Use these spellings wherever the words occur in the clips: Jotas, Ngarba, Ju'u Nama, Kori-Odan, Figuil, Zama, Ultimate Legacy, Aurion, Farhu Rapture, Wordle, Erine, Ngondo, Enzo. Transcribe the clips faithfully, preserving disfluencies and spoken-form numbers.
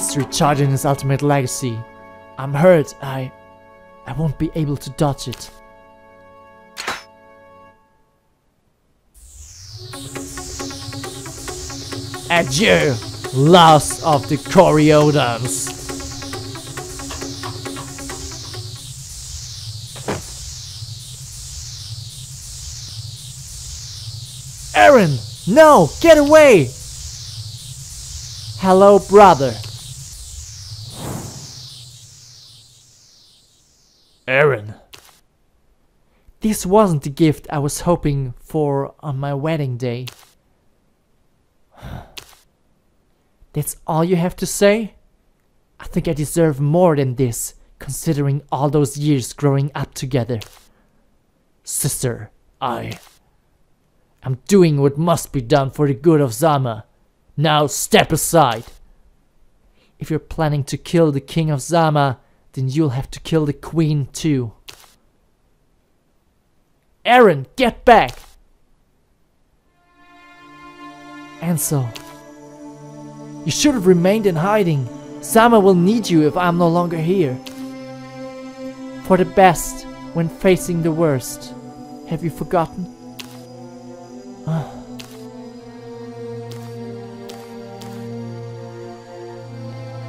He's recharging his ultimate legacy. I'm hurt. I... I won't be able to dodge it. Adieu, last of the Kori-Odans. Erine, no, get away! Hello, brother. Erine. This wasn't the gift I was hoping for on my wedding day. That's all you have to say? I think I deserve more than this, considering all those years growing up together. Sister, I... I'm doing what must be done for the good of Zama. Now step aside. If you're planning to kill the king of Zama, then you'll have to kill the queen too. Erine, get back! Enzo, you should have remained in hiding. Zama will need you if I'm no longer here. For the best, when facing the worst. Have you forgotten?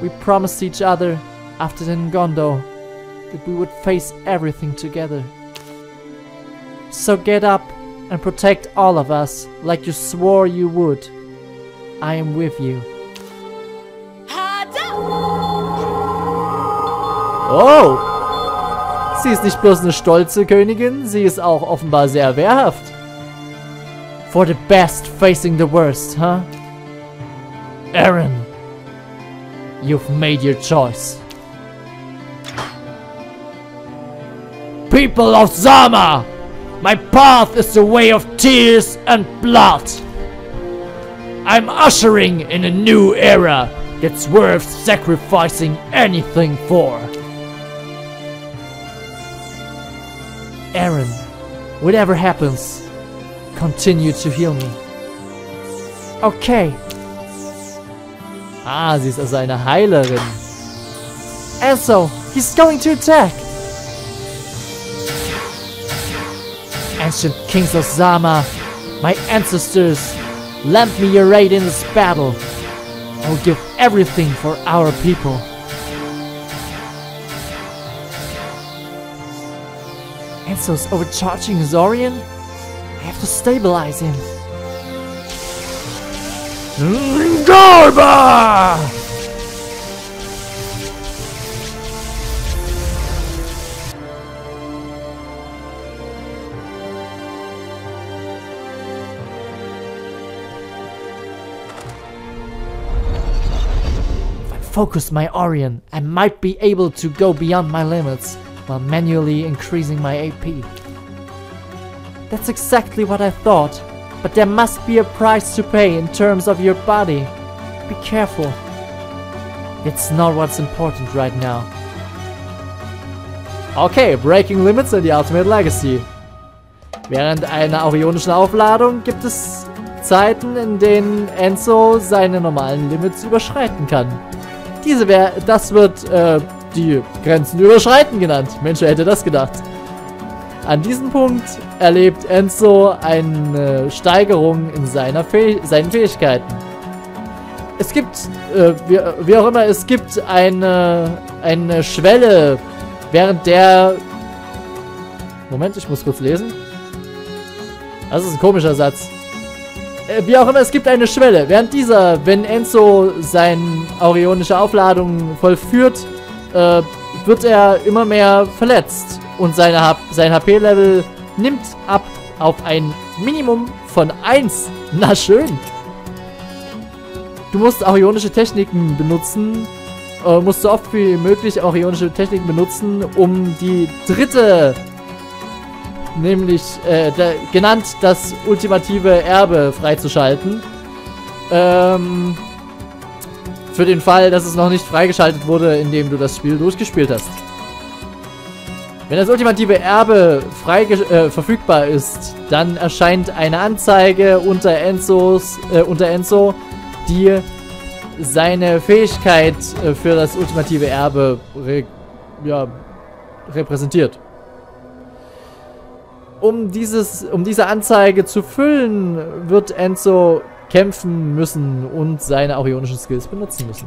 We promised each other after the Ngondo, that we would face everything together. So get up and protect all of us, like you swore you would. I am with you. Oh! Sie ist nicht bloß eine stolze Königin, sie ist auch offenbar sehr wehrhaft. For the best facing the worst, huh? Erine, you've made your choice. People of Zama, my path is the way of tears and blood. I'm ushering in a new era that's worth sacrificing anything for. Erine, whatever happens, continue to heal me. Okay. Ah, sie ist also eine Heilerin. Enzo, he's going to attack. Ancient kings of Zama, my ancestors, lend me your aid in this battle. I'll give everything for our people. Enzo's overcharging his Aurion? I have to stabilize him. Ngarba! If I focus my Aurion, I might be able to go beyond my limits while manually increasing my A P. That's exactly what I thought. But there must be a price to pay in terms of your body. Be careful. It's not what's important right now. Okay, breaking limits in the Ultimate Legacy. Während einer aurionischen Aufladung gibt es Zeiten, in denen Enzo seine normalen Limits überschreiten kann. Diese wär, das wird äh, die Grenzen überschreiten genannt. Mensch, wer hätte das gedacht? An diesem Punkt erlebt Enzo eine Steigerung in seiner Fäh- seinen Fähigkeiten. Es gibt, äh, wie, wie auch immer, es gibt eine, eine Schwelle, während der... Moment, ich muss kurz lesen. Das ist ein komischer Satz. Äh, wie auch immer, es gibt eine Schwelle. Während dieser, wenn Enzo seine aurionische Aufladung vollführt, äh, wird er immer mehr verletzt. Und seine, sein H P-Level nimmt ab auf ein Minimum von eins. Na schön. Du musst aurionische Techniken benutzen. Äh, musst so oft wie möglich aurionische Techniken benutzen, um die dritte, nämlich äh, da, genannt das ultimative Erbe, freizuschalten. Ähm, für den Fall, dass es noch nicht freigeschaltet wurde, indem du das Spiel durchgespielt hast. Wenn das ultimative Erbe frei äh, verfügbar ist, dann erscheint eine Anzeige unter Enzos, äh, unter Enzo, die seine Fähigkeit für das ultimative Erbe re ja, repräsentiert. Um, dieses, um diese Anzeige zu füllen, wird Enzo kämpfen müssen und seine aurionischen Skills benutzen müssen.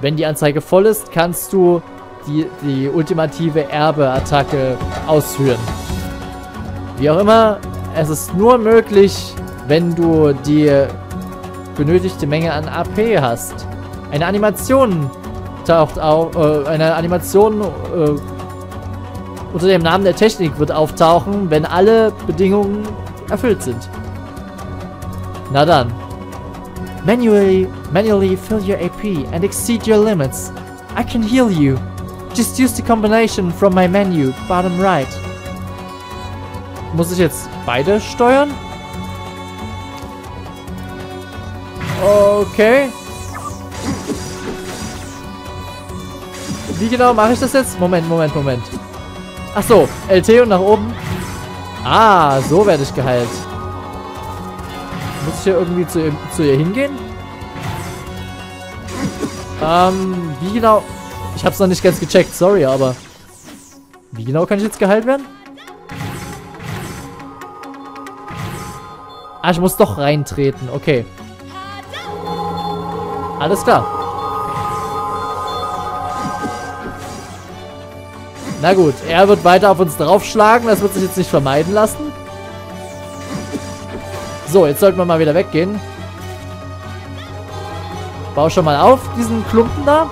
Wenn die Anzeige voll ist, kannst du die, die ultimative Erbe-Attacke ausführen. Wie auch immer, es ist nur möglich, wenn du die benötigte Menge an A P hast. Eine Animation taucht auf, äh, eine Animation äh, unter dem Namen der Technik wird auftauchen, wenn alle Bedingungen erfüllt sind. Na dann. Manually, manually fill your A P and exceed your limits. I can heal you. Just use the combination from my menu, bottom right. Muss ich jetzt beide steuern? Okay. Wie genau mache ich das jetzt? Moment, Moment, Moment. Ach so, L T und nach oben. Ah, so werde ich geheilt. Muss ich hier irgendwie zu ihr, zu ihr hingehen? Ähm, wie genau... Ich hab's noch nicht ganz gecheckt, sorry, aber... Wie genau kann ich jetzt geheilt werden? Ah, ich muss doch reintreten, okay. Alles klar. Na gut, er wird weiter auf uns draufschlagen. Das wird sich jetzt nicht vermeiden lassen. So, jetzt sollten wir mal wieder weggehen. Bau schon mal auf, diesen Klumpen da.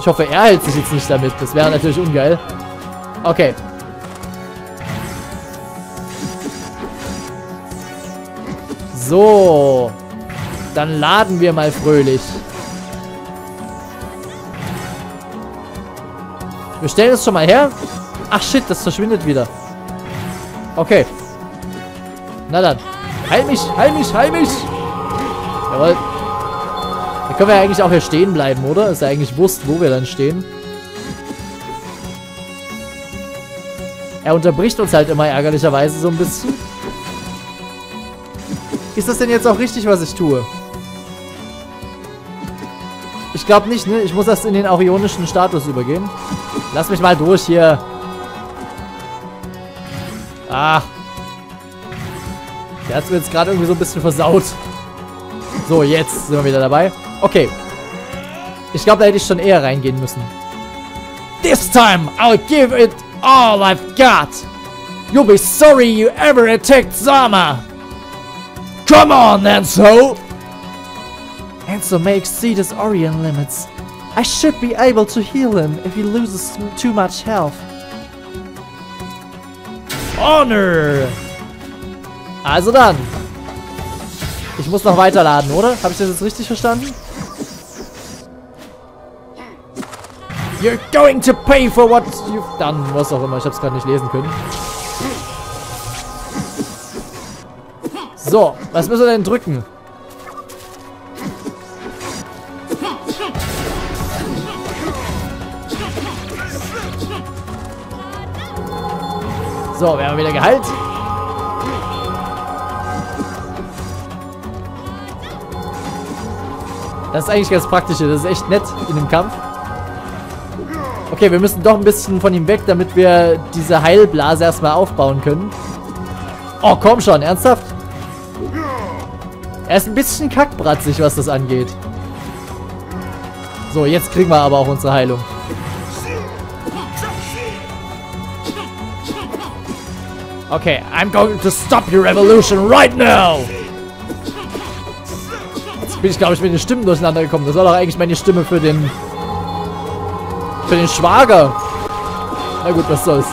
Ich hoffe, er hält sich jetzt nicht damit. Das wäre natürlich ungeil. Okay. So. Dann laden wir mal fröhlich. Wir stellen es schon mal her. Ach shit, das verschwindet wieder. Okay. Na dann. Heil mich, heil mich, heil mich. Jawohl. Da können wir ja eigentlich auch hier stehen bleiben, oder? Ist ja eigentlich Wurst, wo wir dann stehen. Er unterbricht uns halt immer ärgerlicherweise so ein bisschen. Ist das denn jetzt auch richtig, was ich tue? Ich glaube nicht, ne? Ich muss das in den aurionischen Status übergehen. Lass mich mal durch hier. Ah. Der hat mir jetzt gerade irgendwie so ein bisschen versaut. So, jetzt sind wir wieder dabei. Okay. Ich glaube, da hätte ich schon eher reingehen müssen. This time I'll give it all I've got. You'll be sorry you ever attacked Zama. Come on, Enzo! Enzo may exceed his Aurion limits. I should be able to heal him if he loses too much health. Honor! Also dann. Ich muss noch weiterladen, oder? Habe ich das jetzt richtig verstanden? You're going to pay for what you've done. Was auch immer, ich habe es gerade nicht lesen können. So, was müssen wir denn drücken? So, wir haben wieder geheilt. Das ist eigentlich ganz praktisch. Das ist echt nett in dem Kampf. Okay, wir müssen doch ein bisschen von ihm weg, damit wir diese Heilblase erstmal aufbauen können. Oh, komm schon, ernsthaft? Er ist ein bisschen kackbratzig, was das angeht. So, jetzt kriegen wir aber auch unsere Heilung. Okay, I'm going to stop your revolution right now! Jetzt bin ich, glaube ich, mit den Stimmen durcheinander gekommen. Das war doch eigentlich meine Stimme für den... für den Schwager. Na gut, was soll's.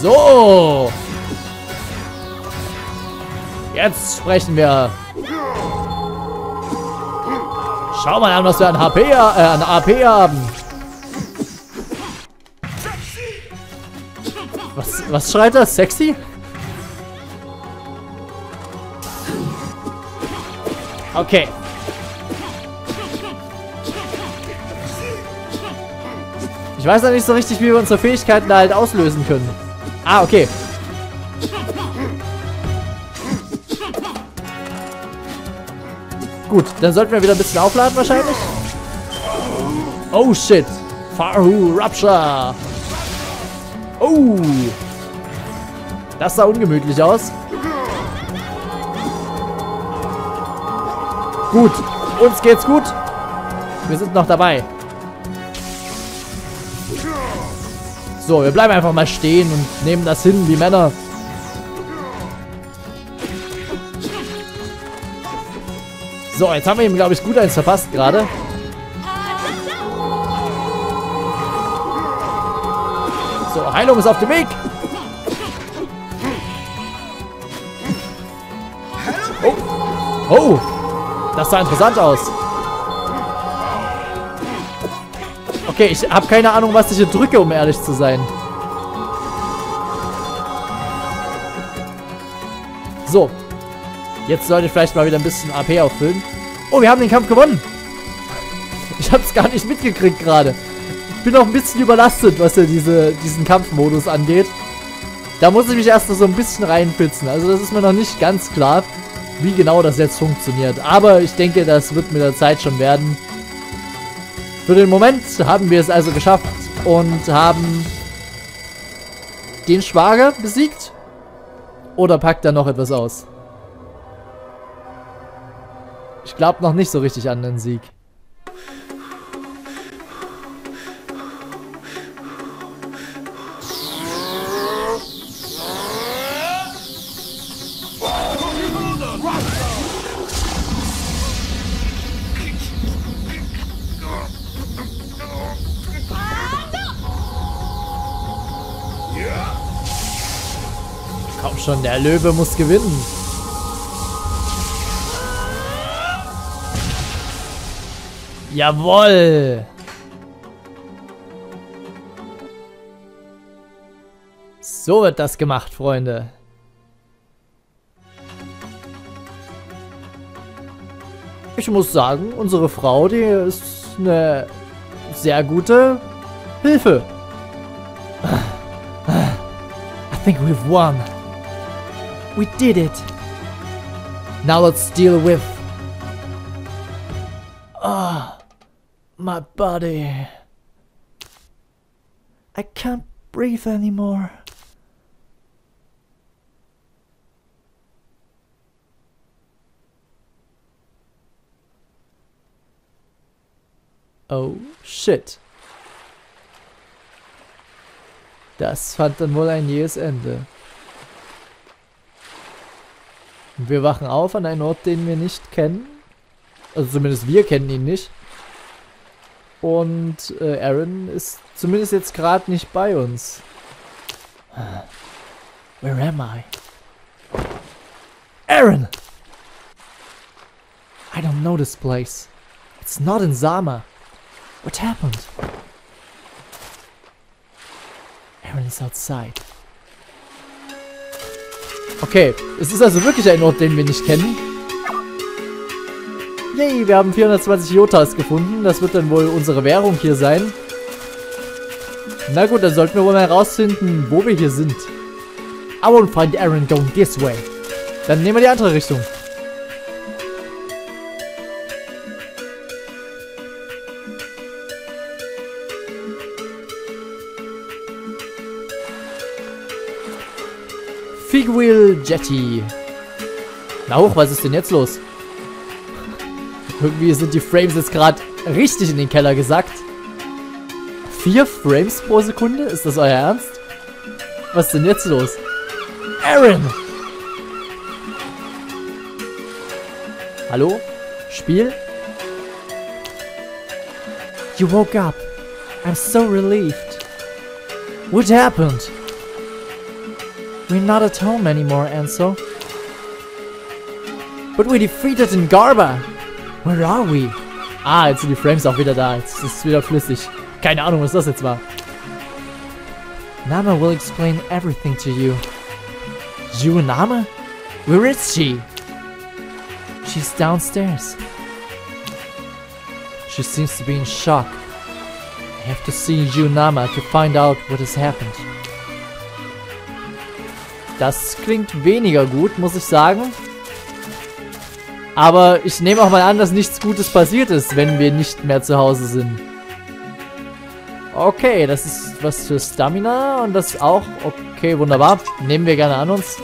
So! Jetzt sprechen wir. Schau mal an, was wir an H P, äh, an A P haben. Was, was schreit das? Sexy? Okay. Ich weiß noch nicht so richtig, wie wir unsere Fähigkeiten da halt auslösen können. Ah, okay. Gut, dann sollten wir wieder ein bisschen aufladen wahrscheinlich. Oh shit. Farhu Rapture. Oh. Das sah ungemütlich aus. Gut. Uns geht's gut. Wir sind noch dabei. So, wir bleiben einfach mal stehen und nehmen das hin wie Männer. So, jetzt haben wir ihm, glaube ich, gut eins verpasst gerade. So, Heilung ist auf dem Weg. Oh. Oh. Das sah interessant aus. Okay, ich habe keine Ahnung, was ich hier drücke, um ehrlich zu sein. So. Jetzt sollte ich vielleicht mal wieder ein bisschen A P auffüllen. Oh, wir haben den Kampf gewonnen. Ich habe es gar nicht mitgekriegt gerade. Ich bin noch ein bisschen überlastet, was ja diese, diesen Kampfmodus angeht. Da muss ich mich erst noch so ein bisschen reinpitzen. Also das ist mir noch nicht ganz klar, wie genau das jetzt funktioniert. Aber ich denke, das wird mit der Zeit schon werden. Für den Moment haben wir es also geschafft und haben den Schwager besiegt. Oder packt er noch etwas aus? Ich glaube noch nicht so richtig an den Sieg. Komm schon, der Löwe muss gewinnen. Jawohl! So wird das gemacht, Freunde. Ich muss sagen, unsere Frau, die ist eine sehr gute Hilfe. I think we've won. We did it. Now let's deal with... Ah... My body. I can't breathe anymore. Oh shit. Das fand dann wohl ein jähes Ende. Und wir wachen auf an einem Ort, den wir nicht kennen. Also zumindest wir kennen ihn nicht. Und äh, Erine ist zumindest jetzt gerade nicht bei uns. Where am I? Erine! I don't know this place. It's not in Zama. What happened? Erine is outside. Okay, es ist also wirklich ein Ort, den wir nicht kennen. Yay, wir haben vierhundertzwanzig Jotas gefunden. Das wird dann wohl unsere Währung hier sein. Na gut, dann sollten wir wohl mal herausfinden, wo wir hier sind. I won't find Erine going this way. Dann nehmen wir die andere Richtung. Figuil Jetty. Na hoch, was ist denn jetzt los? Irgendwie sind die Frames jetzt gerade richtig in den Keller gesackt. Vier Frames pro Sekunde? Ist das euer Ernst? Was ist denn jetzt los? Erine! Hallo? Spiel? You woke up. I'm so relieved. What happened? We're not at home anymore, Enzo. But we defeated Ngarba. Where are we? Ah, jetzt sind die Frames auch wieder da. Jetzt ist es wieder flüssig. Keine Ahnung, was das jetzt war. Nama will explain everything to you. Ju'u Nama? Where is she? She's downstairs. She seems to be in shock. I have to see Ju'u Nama to find out what has happened. Das klingt weniger gut, muss ich sagen. Aber ich nehme auch mal an, dass nichts Gutes passiert ist, wenn wir nicht mehr zu Hause sind. Okay, das ist was für Stamina und das auch. Okay, wunderbar. Nehmen wir gerne an uns.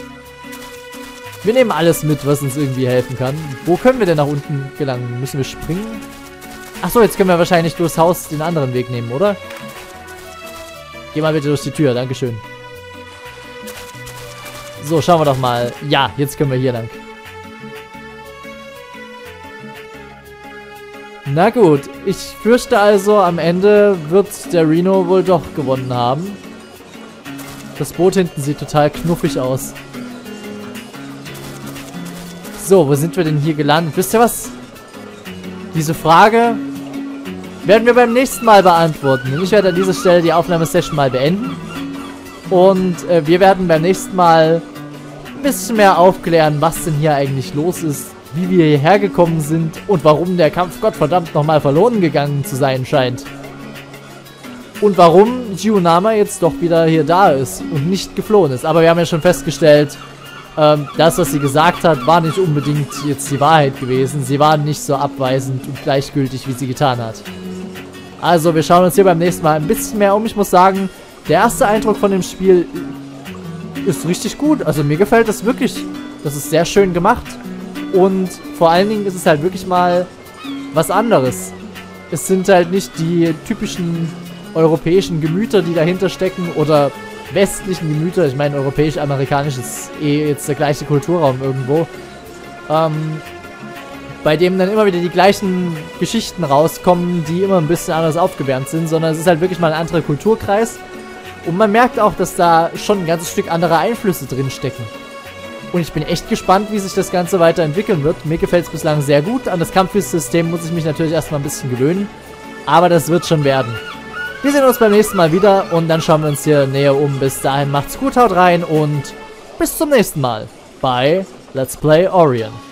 Wir nehmen alles mit, was uns irgendwie helfen kann. Wo können wir denn nach unten gelangen? Müssen wir springen? Achso, jetzt können wir wahrscheinlich durchs Haus den anderen Weg nehmen, oder? Geh mal bitte durch die Tür, dankeschön. So, schauen wir doch mal. Ja, jetzt können wir hier lang. Na gut, ich fürchte also, am Ende wird der Reno wohl doch gewonnen haben. Das Boot hinten sieht total knuffig aus. So, wo sind wir denn hier gelandet? Wisst ihr was? Diese Frage werden wir beim nächsten Mal beantworten. Ich werde an dieser Stelle die Aufnahmesession mal beenden. Und äh, wir werden beim nächsten Mal ein bisschen mehr aufklären, was denn hier eigentlich los ist, wie wir hierher gekommen sind und warum der Kampf Gottverdammt nochmal verloren gegangen zu sein scheint. Und warum Ju'u Nama jetzt doch wieder hier da ist und nicht geflohen ist. Aber wir haben ja schon festgestellt, ähm, das, was sie gesagt hat, war nicht unbedingt jetzt die Wahrheit gewesen. Sie war nicht so abweisend und gleichgültig, wie sie getan hat. Also wir schauen uns hier beim nächsten Mal ein bisschen mehr um. Ich muss sagen, der erste Eindruck von dem Spiel ist richtig gut. Also mir gefällt das wirklich. Das ist sehr schön gemacht. Und vor allen Dingen ist es halt wirklich mal was anderes. Es sind halt nicht die typischen europäischen Gemüter, die dahinter stecken. Oder westlichen Gemüter. Ich meine, europäisch-amerikanisch ist eh jetzt der gleiche Kulturraum irgendwo. Ähm, bei dem dann immer wieder die gleichen Geschichten rauskommen, die immer ein bisschen anders aufgewärmt sind. Sondern es ist halt wirklich mal ein anderer Kulturkreis. Und man merkt auch, dass da schon ein ganzes Stück andere Einflüsse drin stecken. Und ich bin echt gespannt, wie sich das Ganze weiterentwickeln wird. Mir gefällt es bislang sehr gut. An das Kampfsystem muss ich mich natürlich erstmal ein bisschen gewöhnen. Aber das wird schon werden. Wir sehen uns beim nächsten Mal wieder und dann schauen wir uns hier näher um. Bis dahin macht's gut, haut rein und bis zum nächsten Mal bei Let's Play Aurion.